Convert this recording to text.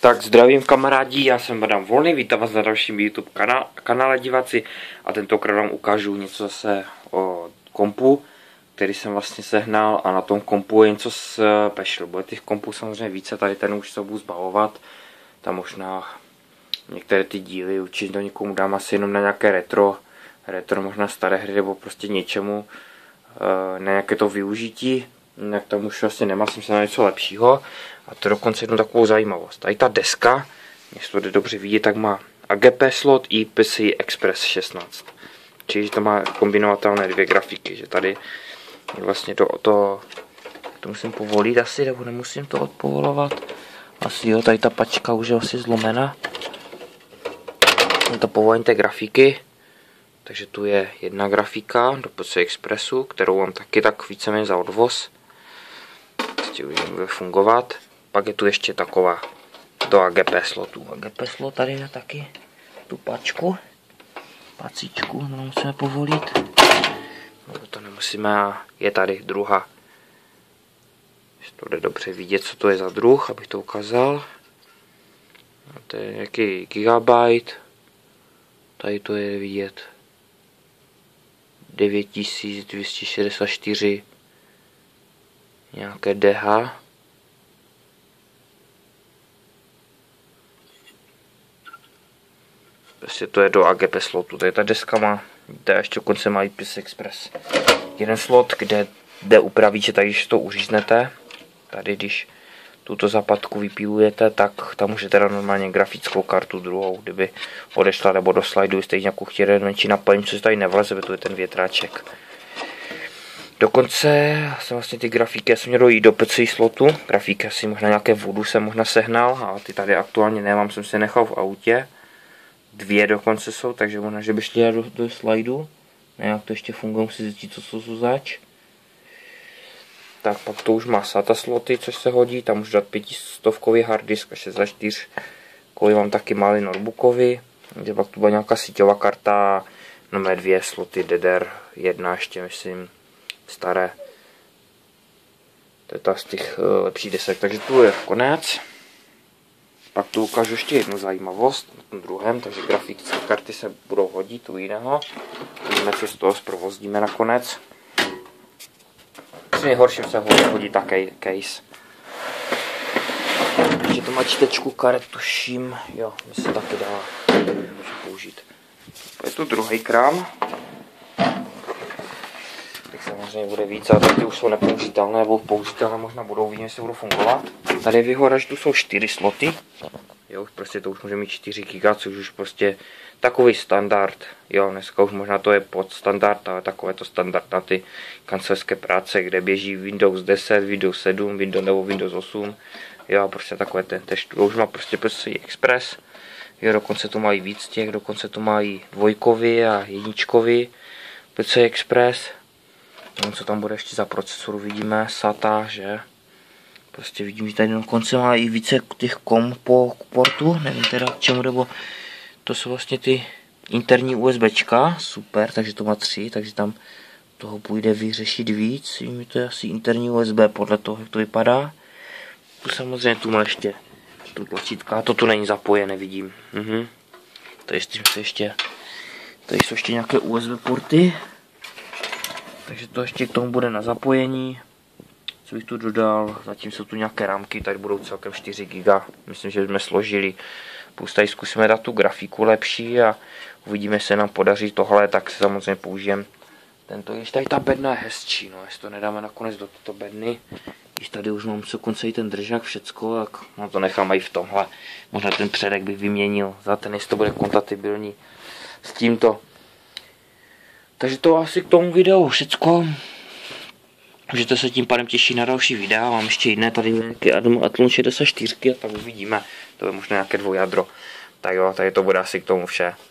Tak zdravím kamarádi, já jsem Adam Volný, vítám vás na dalším YouTube kanále diváci a tentokrát vám ukážu něco zase o kompu, který jsem vlastně sehnal, a na tom kompu je něco special. Bude těch kompů samozřejmě více, tady ten už se budu zbavovat, tam možná některé ty díly určitě do někomu dám, asi jenom na nějaké retro možná staré hry nebo prostě něčemu, na nějaké to využití. Jinak tam už vlastně nemá, jsem se na něco lepšího. A to dokonce jednu takovou zajímavost. Tady ta deska, jestli to jde dobře vidět, tak má AGP slot i PCIe Express 16. Čiže to má kombinovatelné dvě grafiky. Že tady vlastně to musím povolit asi, nebo nemusím to odpovolovat. Asi jo, tady ta pačka už je asi zlomena. To povolení té grafiky. Takže tu je jedna grafika do PCIe Expressu, kterou mám taky tak víceméně za odvoz. Už bude fungovat. Pak je tu ještě taková do AGP slotu. AGP slot tady je taky tu pacičku, no, musíme povolit. No, to nemusíme, a je tady druhá. Jestli to jde dobře vidět, co to je za druh, abych to ukázal. A to je nějaký Gigabyte. Tady to je vidět. 9264. Nějaké DH. Prostě to je do AGP slotu. Tady ta deska má, ještě dokonce má i PCIe Express. Jeden slot, kde jde upravit, že tady, když to uříznete, tady když tuto zapadku vypílujete, tak tam můžete dát normálně grafickou kartu druhou, kdyby odešla nebo do slajdu, jste ji nějakou chtěli menší naplnit, co se tady nevleze, protože to je ten větráček. Dokonce jsem vlastně ty grafiky, já jsem měl dojít do PCI slotu, grafiky asi možná nějaké vodu jsem možná sehnal, ale ty tady aktuálně nemám, jsem se nechal v autě. Dvě dokonce jsou, takže možná, že by šli do slajdu. Nějak to ještě funguje, musí zjistit, co jsou zač. Tak pak to už má SATA sloty, což se hodí, tam můžu dát 500kový harddisk a 64kový mám taky malý notebookový. Takže pak tu byla nějaká síťová karta, no dvě sloty DDR1 ještě, myslím. Staré. To je ta z těch lepších desek. Takže tu je konec. Pak tu ukážu ještě jednu zajímavost na tom druhém, takže grafické karty se budou hodit u jiného. Uvidíme, co z toho zprovozdíme nakonec. Při nejhorším se hodí ta case. Takže to má čtečku karet, tuším. Jo, mi se taky dá použít. Je tu druhý krám. Samozřejmě bude víc, ale ty už jsou nepoužitelné, nebo použitelné možná budou, vidím, jestli budou fungovat. Tady vyhora, že tu jsou 4 sloty. Jo, prostě to už může mít 4 GB, což už prostě takový standard. Jo, dneska už možná to je podstandard, ale takové to standard na ty kancelářské práce, kde běží Windows 10, Windows 7, Windows nebo Windows 8. Jo, prostě takové ten tež. Už má prostě Express. Jo, dokonce to mají víc těch, dokonce to mají dvojkový a jedničkový PC Express. Co tam bude ještě za procesor, vidíme, SATA, že? Prostě vidím, že tady na konci má i více těch portů, nevím teda k čemu, nebo to jsou vlastně ty interní USBčka, super, takže to má 3, takže tam toho půjde vyřešit víc, vím, to je asi interní USB podle toho, jak to vypadá. Tu samozřejmě tu má ještě tu tlačítka, to tu není zapojené, vidím. Tady se ještě, tady jsou ještě nějaké USB porty. Takže to ještě k tomu bude na zapojení. Co bych tu dodal, zatím jsou tu nějaké rámky, tady budou celkem 4 GB. Myslím, že jsme složili. Plus tady zkusíme dát tu grafiku lepší a uvidíme, jestli nám podaří tohle, tak se samozřejmě použijeme tento. Když tady ta bedna je hezčí, no, jestli to nedáme nakonec do této bedny. Když tady už mám dokonce i ten držák, všecko, tak no, to nechám i v tomhle. Možná ten předek bych vyměnil za ten, jestli to bude kompatibilní s tímto. Takže to asi k tomu videu všecko. Můžete se tím pádem těšit na další videa. Mám ještě jiné, tady nějaké Athlon 64, tak uvidíme. To je možná nějaké dvoujádro. Tak jo, tady to bude asi k tomu vše.